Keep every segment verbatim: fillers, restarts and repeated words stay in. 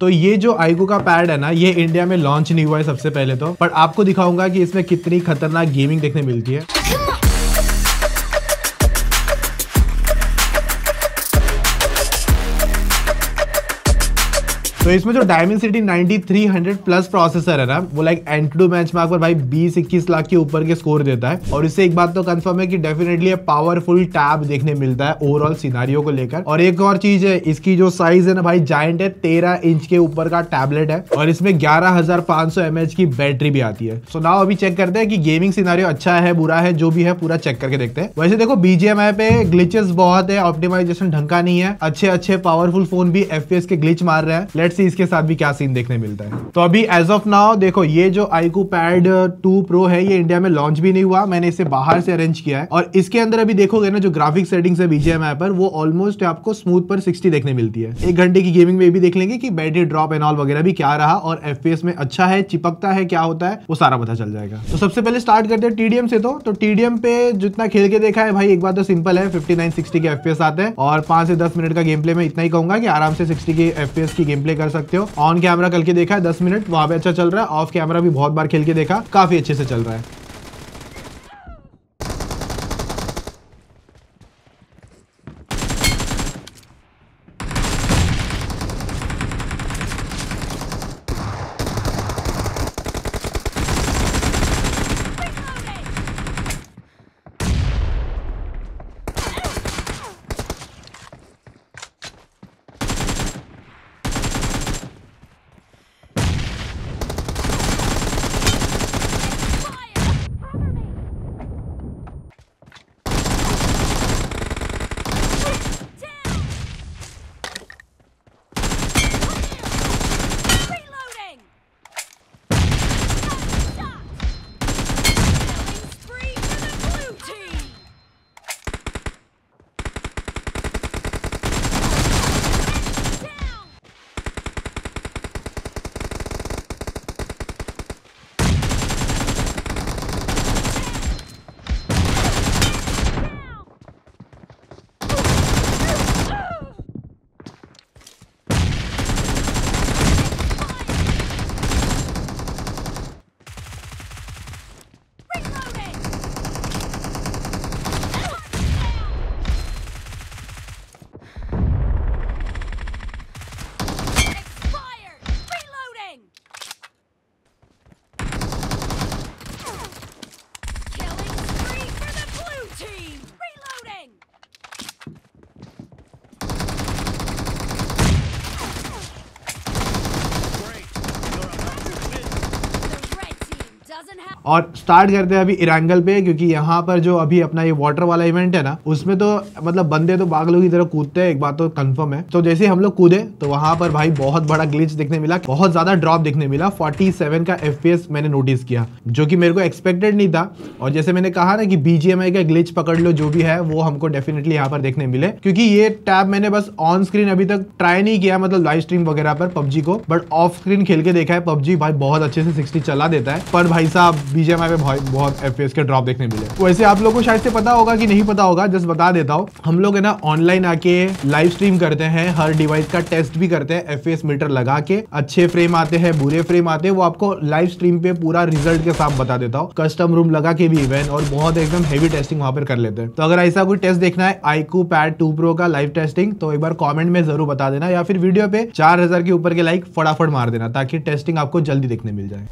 तो ये जो iQOO का पैड है ना, ये इंडिया में लॉन्च नहीं हुआ है सबसे पहले तो, पर आपको दिखाऊंगा कि इसमें कितनी खतरनाक गेमिंग देखने मिलती है। तो इसमें जो Dimensity ninety three hundred plus processor है ना, वो लाइक AnTuTu बेंचमार्क पर भाई बीस इक्कीस लाख के ऊपर के स्कोर देता है। और इससे एक बात तो कंफर्म है कि डेफिनेटली ये पावरफुल टैब देखने मिलता है ओवरऑल सिनारियो को लेकर। और एक और चीज है, इसकी जो साइज है ना भाई जायंट है, तेरह इंच के ऊपर का टैबलेट है और इसमें ग्यारह हजार पांच सौ एम एच की बैटरी भी आती है। सो नाउ अभी चेक करते हैं कि गेमिंग सिनारियो अच्छा है बुरा है जो भी है पूरा चेक करके देखते हैं। वैसे देखो बीजीएमआई पे ग्लिचेस बहुत है, ऑप्टिमाइजेशन ढंग का नहीं है, अच्छे अच्छे पावरफुल फोन भी एफपीएस के ग्लिच मार रहे हैं। लेट्स सी इसके साथ भी क्या सीन देखने मिलता है। तो अभी एज ऑफ नाउ देखो, ये जो iQOO Pad टू Pro है ये इंडिया में लॉन्च भी नहीं हुआ, मैंने इसे बाहर से अरेंज किया है। और इसके अंदर अभी देखोगे ना जो ग्राफिक सेटिंग्स है बीजीएमआई पर, वो ऑलमोस्ट आपको स्मूथ पर सिक्सटी देखने मिलती है। एक घंटे की गेमिंग में भी देख लेंगे कि बैटरी ड्रॉप एंड ऑल वगैरह भी क्या रहा, और एफपीएस में अच्छा है चिपकता है क्या होता है वो सारा पता चल जाएगा। तो सबसे पहले स्टार्ट करते हैं टीडीएम से। तो टीडीएम पे जितना खेल के देखा है भाई, एक बात तो सिंपल है, फिफ्टी नाइन सिक्सटी के एफपीएस आते हैं और पांच से दस मिनट का गेम प्ले में इतना ही कहूंगा कि आराम से सिक्सटी के एफपीएस की प्ले कर सकते हो। ऑन कैमरा कल के देखा है दस मिनट, वहां पे अच्छा चल रहा है। ऑफ कैमरा भी बहुत बार खेल के देखा, काफी अच्छे से चल रहा है। और स्टार्ट करते हैं अभी इरांगल पे, क्योंकि यहाँ पर जो अभी अपना ये वाटर वाला इवेंट है ना, उसमें तो मतलब बंदे तो पागलों की तरह कूदते हैं, एक बात तो कंफर्म है। तो जैसे हम लोग कूदे तो वहाँ पर भाई बहुत बड़ा ग्लिच देखने मिला, बहुत ज्यादा ड्रॉप देखने मिला, सैंतालीस का एफपीएस मैंने नोटिस किया, जो कि मेरे को एक्सपेक्टेड नहीं था। और जैसे मैंने कहा ना कि बीजीएमआई का ग्लिच पकड़ लो जो भी है, वो हमको डेफिनेटली यहाँ पर देखने मिले, क्योंकि ये टैब मैंने बस ऑन स्क्रीन अभी तक ट्राई नहीं किया, मतलब लाइव स्ट्रीम वगैरह पर पबजी को, बट ऑफ स्क्रीन खेल के देखा है। पबजी भाई बहुत अच्छे से सिक्सटी चला देता है, पर भाई साहब बीजीएमआई पे भाई बहुत एफपीएस के ड्रॉप देखने मिले। वैसे आप लोगों को शायद से पता होगा कि नहीं पता होगा, जस्ट बता देता हूँ, हम लोग है ना ऑनलाइन आके लाइव स्ट्रीम करते हैं, हर डिवाइस का टेस्ट भी करते हैं एफपीएस मीटर लगा के, अच्छे फ्रेम आते हैं बुरे फ्रेम आते हैं, वो आपको लाइव स्ट्रीम पे पूरा रिजल्ट के साथ बता देता हूँ, कस्टम रूम लगा के भी इवेंट, और बहुत एकदम हेवी टेस्टिंग वहाँ पर कर लेते हैं। तो अगर ऐसा कोई टेस्ट देखना है iQOO Pad टू Pro का लाइव टेस्टिंग, तो एक बार कॉमेंट में जरूर बता देना, या फिर वीडियो पे चार हजार के ऊपर के लाइक फटाफट मार देना, ताकि टेस्टिंग आपको जल्दी देखने मिल जाए।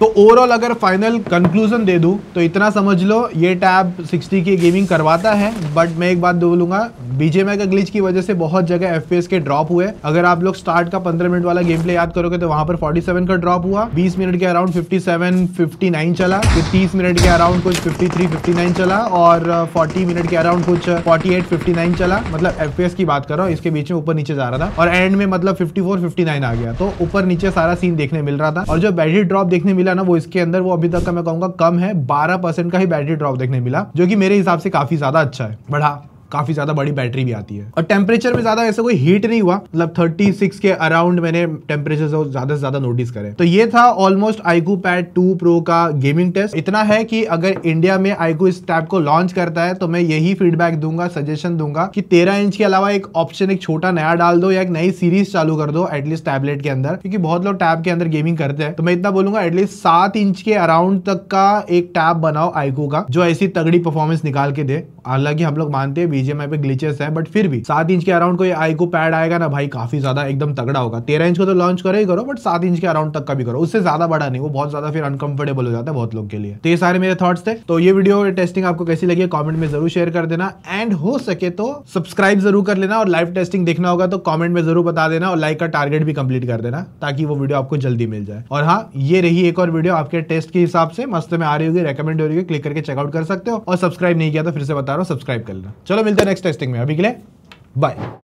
तो ओवरऑल अगर फाइनल कंक्लूजन दे दूँ तो इतना समझ लो ये टैब सिक्सटी की गेमिंग करवाता है, बट मैं एक बात बोलूँगा, बीजीएमआई का ग्लिच की वजह से बहुत जगह एफपीएस के ड्रॉप हुए। अगर आप लोग स्टार्ट का पंद्रह मिनट वाला गेम प्ले याद करोगे तो वहाँ पर फोर्टी सेवन का ड्रॉप हुआ, बीस मिनट के around fifty seven, fifty nine चला, फिर तीस मिनट के अराउंड कुछ फिफ्टी थ्री, फिफ्टी नाइन चला और फोर्टी मिनट के अराउंड कुछ फोर्टी एट, फिफ्टी नाइन चला। मतलब एफपीएस की बात कर रहा हूँ, इसके बीच में ऊपर नीचे जा रहा था और एंड में मतलब फिफ्टी फोर, फिफ्टी नाइन आ गया। तो ऊपर नीचे सारा सीन देखने मिल रहा था। और जो बैटरी ड्रॉप देखने मिला ना वो इसके अंदर वो अभी तक का मैं कहूँगा कम है, बारह परसेंट का ही बैटरी ड्रॉप देखने मिला, जो कि मेरे हिसाब से काफी ज्यादा अच्छा है। बढ़ा काफी ज्यादा बड़ी बैटरी भी आती है और टेम्परेचर में ज्यादा ऐसा कोई हीट नहीं हुआ, मतलब थर्टी सिक्स के अराउंड मैंने टेम्परेचर ज्यादा से ज्यादा नोटिस करे। तो ये था almost iQOO Pad two Pro का गेमिंग टेस्ट। इतना है कि अगर इंडिया में iQOO इस टैब को लॉन्च करता है तो मैं यही फीडबैक दूंगा, सजेशन दूंगा कि तेरह इंच के अलावा एक ऑप्शन एक छोटा नया डाल दो या एक नई सीरीज चालू कर दो एटलीस्ट टैबलेट के अंदर, क्योंकि बहुत लोग टैब के अंदर गेमिंग करते हैं। तो मैं इतना बोलूंगा एटलीस्ट सात इंच के अराउंड तक का एक टैब बनाओ iQOO का जो ऐसी तगड़ी परफॉर्मेंस निकाल के दे। हालांकि हम लोग मानते हैं बीजीएमआई पे ग्लिचेस हैं, बट फिर भी सात इंच के अराउंड कोई iQOO Pad आएगा ना भाई, काफी ज्यादा एकदम तगड़ा होगा। तेरह इंच को तो लॉन्च करो ही करो, बट सात इंच के अराउंड तक का भी करो, उससे ज्यादा बड़ा नहीं, वो बहुत ज्यादा फिर अनकंफर्टेबल हो जाता है बहुत लोग के लिए। तो ये सारे मेरे थॉट्स थे। तो ये वीडियो टेस्टिंग आपको कैसी लगी कॉमेंट में जरूर शेयर कर देना, एंड हो सके तो सब्सक्राइब जरूर कर लेना, और लाइव टेस्टिंग देखना होगा तो कॉमेंट में जरूर बता देना, और लाइक का टारगेट भी कंप्लीट कर देना ताकि वो वीडियो आपको जल्दी मिल जाए। और हाँ, ये रही एक और वीडियो आपके टेस्ट के हिसाब से, मस्त में आ रही होगी, रेकमेंड हो रही होगी, क्लिक करके चेकआउट कर सकते हो। और सब्सक्राइब नहीं किया तो फिर से बता रहा हूँ, सब्सक्राइब कर लेना। चलो मिलते हैं नेक्स्ट टेस्टिंग में, अभी के लिए बाय।